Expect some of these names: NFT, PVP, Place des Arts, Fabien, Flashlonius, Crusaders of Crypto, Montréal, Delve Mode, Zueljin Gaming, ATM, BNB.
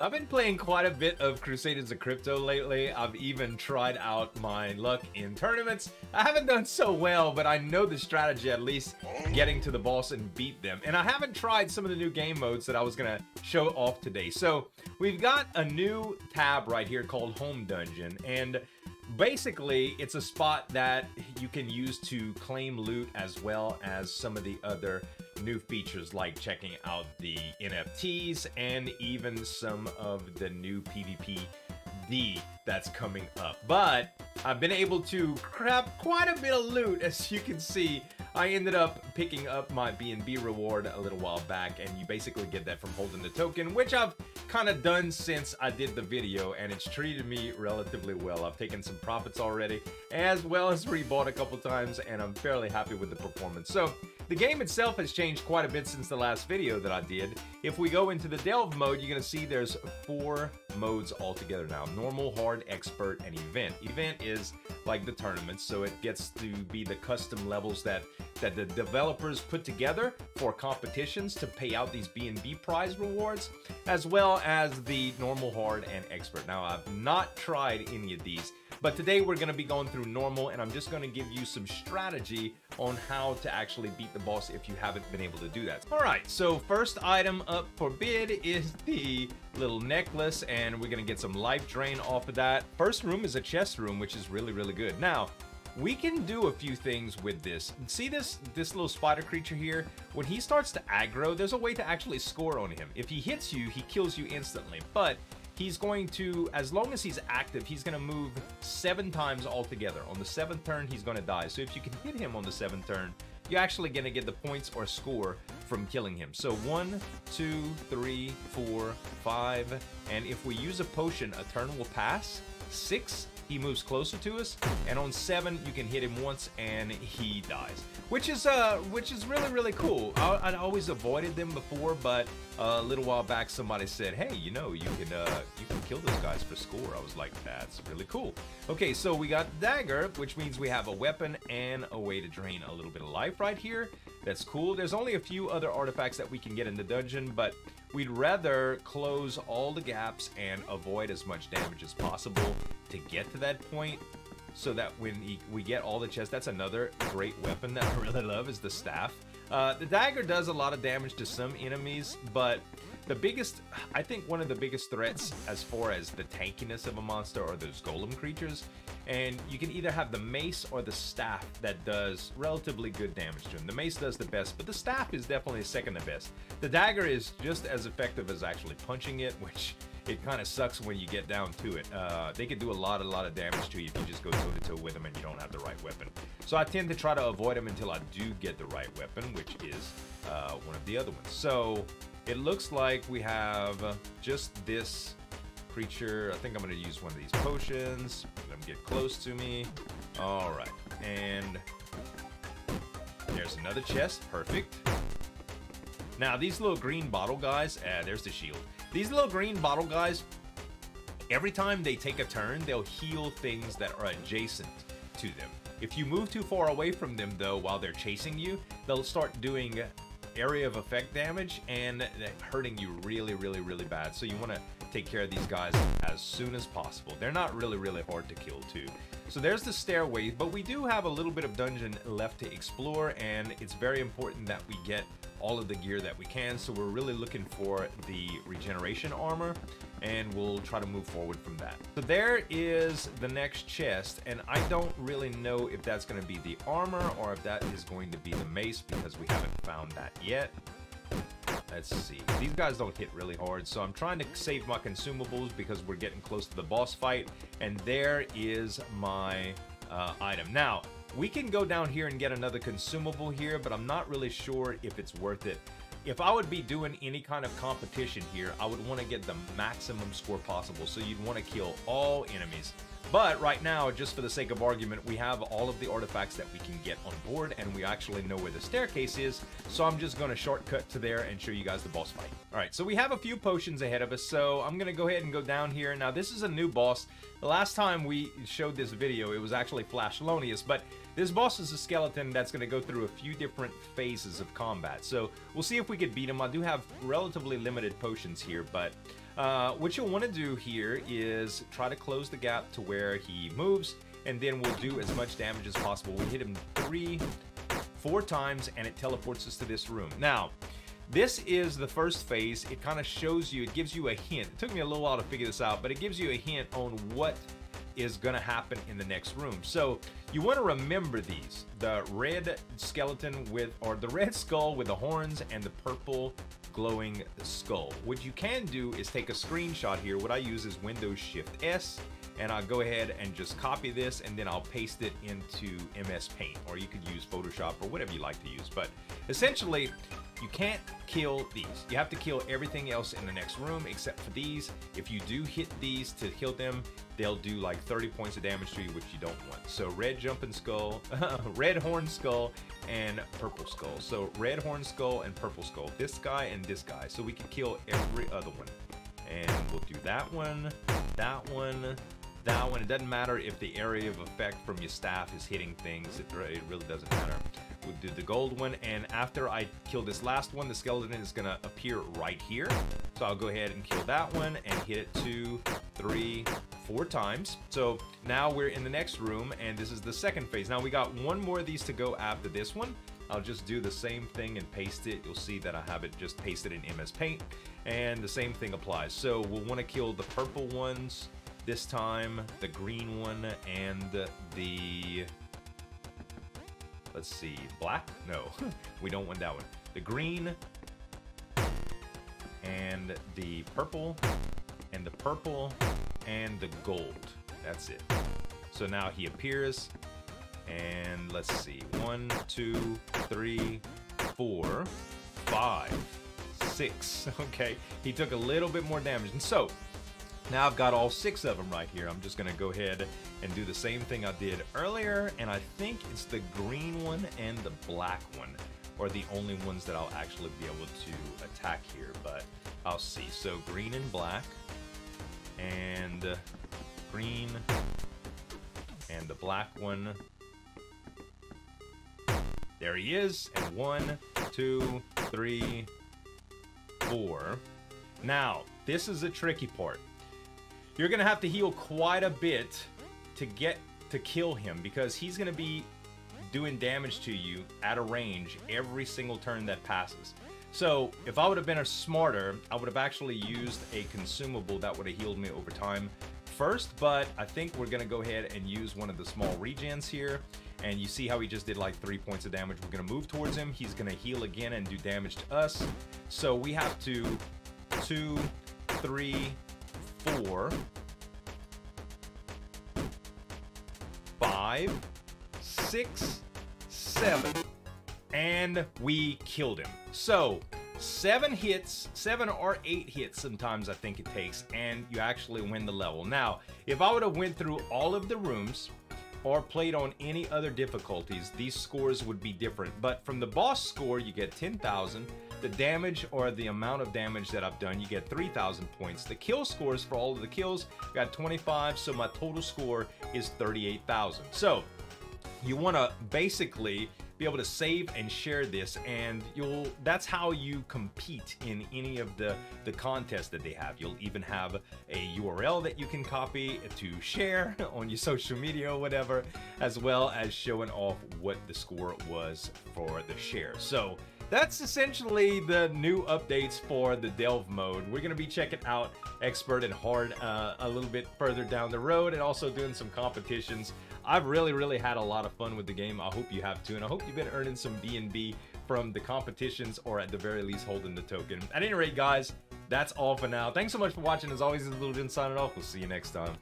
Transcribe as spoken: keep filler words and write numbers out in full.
I've been playing quite a bit of Crusaders of Crypto lately. I've even tried out my luck in tournaments. I haven't done so well, but I know the strategy, at least getting to the boss and beat them. And I haven't tried some of the new game modes that I was going to show off today. So we've got a new tab right here called Home Dungeon. And basically, it's a spot that you can use to claim loot as well as some of the other new features like checking out the N F Ts and even some of the new P V P D that's coming up. But I've been able to grab quite a bit of loot. As you can see, I ended up picking up my B N B reward a little while back, and you basically get that from holding the token, which I've kind of done since I did the video, and it's treated me relatively well. I've taken some profits already, as well as rebought a couple times, and I'm fairly happy with the performance. So the game itself has changed quite a bit since the last video that I did. If we go into the Delve mode, you're going to see there's four modes altogether now: normal, hard, expert, and event. Event is like the tournament, so it gets to be the custom levels that that the developers put together for competitions to pay out these B N B prize rewards, as well as the normal, hard, and expert. Now, I've not tried any of these, but today we're going to be going through normal, and I'm just going to give you some strategy on how to actually beat the boss if you haven't been able to do that. All right, so first item up for bid is the little necklace, and we're going to get some life drain off of that. First room is a chest room, which is really, really good. Now, we can do a few things with this. See this this little spider creature here? When he starts to aggro, there's a way to actually score on him. If he hits you, he kills you instantly. But he's going to, as long as he's active, he's going to move seven times altogether. On the seventh turn, he's going to die. So if you can hit him on the seventh turn, you're actually going to get the points or score from killing him. So one, two, three, four, five. And if we use a potion, a turn will pass. Six, he moves closer to us, and on seven you can hit him once and he dies, which is uh which is really, really cool. I, I'd always avoided them before, but uh, a little while back somebody said, hey, you know, you can uh you can kill those guys for score. I was like, that's really cool. Okay, so we got dagger, which means we have a weapon and a way to drain a little bit of life right here. That's cool. There's only a few other artifacts that we can get in the dungeon, but we'd rather close all the gaps and avoid as much damage as possible to get to that point, so that when he, we get all the chests. That's another great weapon that I really love, is the staff. Uh, the dagger does a lot of damage to some enemies, but the biggest, I think one of the biggest threats as far as the tankiness of a monster are those golem creatures. And you can either have the mace or the staff that does relatively good damage to him. The mace does the best, but the staff is definitely second to best. The dagger is just as effective as actually punching it, which it kind of sucks when you get down to it. Uh, they can do a lot, a lot of damage to you if you just go toe-to-toe with them and you don't have the right weapon. So I tend to try to avoid them until I do get the right weapon, which is uh, one of the other ones. So it looks like we have just this creature. I think I'm going to use one of these potions. Let them get close to me. All right. And there's another chest. Perfect. Now, these little green bottle guys, ah, there's the shield. These little green bottle guys, every time they take a turn, they'll heal things that are adjacent to them. If you move too far away from them, though, while they're chasing you, they'll start doing area of effect damage and hurting you really, really, really bad. So you want to take care of these guys as soon as possible. They're not really, really hard to kill, too. So there's the stairway, but we do have a little bit of dungeon left to explore, and it's very important that we get all of the gear that we can. So we're really looking for the regeneration armor, and we'll try to move forward from that. So there is the next chest, and I don't really know if that's going to be the armor or if that is going to be the mace, because we haven't found that yet. Let's see. These guys don't hit really hard, so I'm trying to save my consumables because we're getting close to the boss fight. And there is my uh, item. Now, we can go down here and get another consumable here, but I'm not really sure if it's worth it. If I would be doing any kind of competition here, I would want to get the maximum score possible, so you'd want to kill all enemies. But right now, just for the sake of argument, we have all of the artifacts that we can get on board, and we actually know where the staircase is, so I'm just going to shortcut to there and show you guys the boss fight. All right, so we have a few potions ahead of us, so I'm going to go ahead and go down here. Now, this is a new boss. The last time we showed this video, it was actually Flashlonius, but this boss is a skeleton that's going to go through a few different phases of combat, so we'll see if we could beat him. I do have relatively limited potions here, but Uh, what you'll want to do here is try to close the gap to where he moves, and then we'll do as much damage as possible. We hit him three, four times, and it teleports us to this room. Now, this is the first phase. It kind of shows you, it gives you a hint. It took me a little while to figure this out, but it gives you a hint on what is going to happen in the next room. So you want to remember these, the red skeleton with, or the red skull with the horns and the purple glowing skull. What you can do is take a screenshot here. What I use is Windows Shift S, and I'll go ahead and just copy this, and then I'll paste it into M S Paint, or you could use Photoshop or whatever you like to use. But essentially, you can't kill these. You have to kill everything else in the next room except for these. If you do hit these to kill them, they'll do like thirty points of damage to you, which you don't want. So red jumping skull, red horn skull, and purple skull. So red horn skull and purple skull. This guy and this guy. So we can kill every other one. And we'll do that one, that one, that one. It doesn't matter if the area of effect from your staff is hitting things. It, it really doesn't matter. We'll do the gold one, and after I kill this last one, the skeleton is gonna appear right here. So I'll go ahead and kill that one and hit it two, three, four times. So now we're in the next room, and this is the second phase. Now we got one more of these to go after this one. I'll just do the same thing and paste it. You'll see that I have it just pasted in M S Paint, and the same thing applies. So we'll wanna kill the purple ones this time, the green one, and the... Let's see, black? No, we don't want that one. The green, and the purple, and the purple, and the gold. That's it. So now he appears, and let's see. One, two, three, four, five, six. Okay, he took a little bit more damage. And so, now I've got all six of them right here. I'm just gonna go ahead and do the same thing I did earlier, and I think it's the green one and the black one are the only ones that I'll actually be able to attack here, but I'll see. So green and black, and green, and the black one. There he is, and one, two, three, four. Now, this is the tricky part. You're gonna have to heal quite a bit to get to kill him, because he's gonna be doing damage to you at a range every single turn that passes. So if I would have been a smarter, I would have actually used a consumable that would have healed me over time first, but I think we're gonna go ahead and use one of the small regens here. And you see how he just did like three points of damage. We're gonna move towards him. He's gonna heal again and do damage to us. So we have to two, three, four, five, six, seven, and we killed him. So seven hits, seven or eight hits sometimes I think it takes, and you actually win the level. Now, if I would have went through all of the rooms or played on any other difficulties, these scores would be different. But from the boss score, you get ten thousand. The damage, or the amount of damage that I've done, you get three thousand points. The kill scores for all of the kills, I got twenty-five, so my total score is thirty-eight thousand. So you want to basically be able to save and share this, and you'll that's how you compete in any of the the contests that they have. You'll even have a U R L that you can copy to share on your social media or whatever, as well as showing off what the score was for the share. So that's essentially the new updates for the Delve mode. We're going to be checking out Expert and Hard uh, a little bit further down the road, and also doing some competitions. I've really, really had a lot of fun with the game. I hope you have too, and I hope you've been earning some B N B from the competitions, or at the very least holding the token. At any rate, guys, that's all for now. Thanks so much for watching. As always, this is Zueljin signing off. We'll see you next time.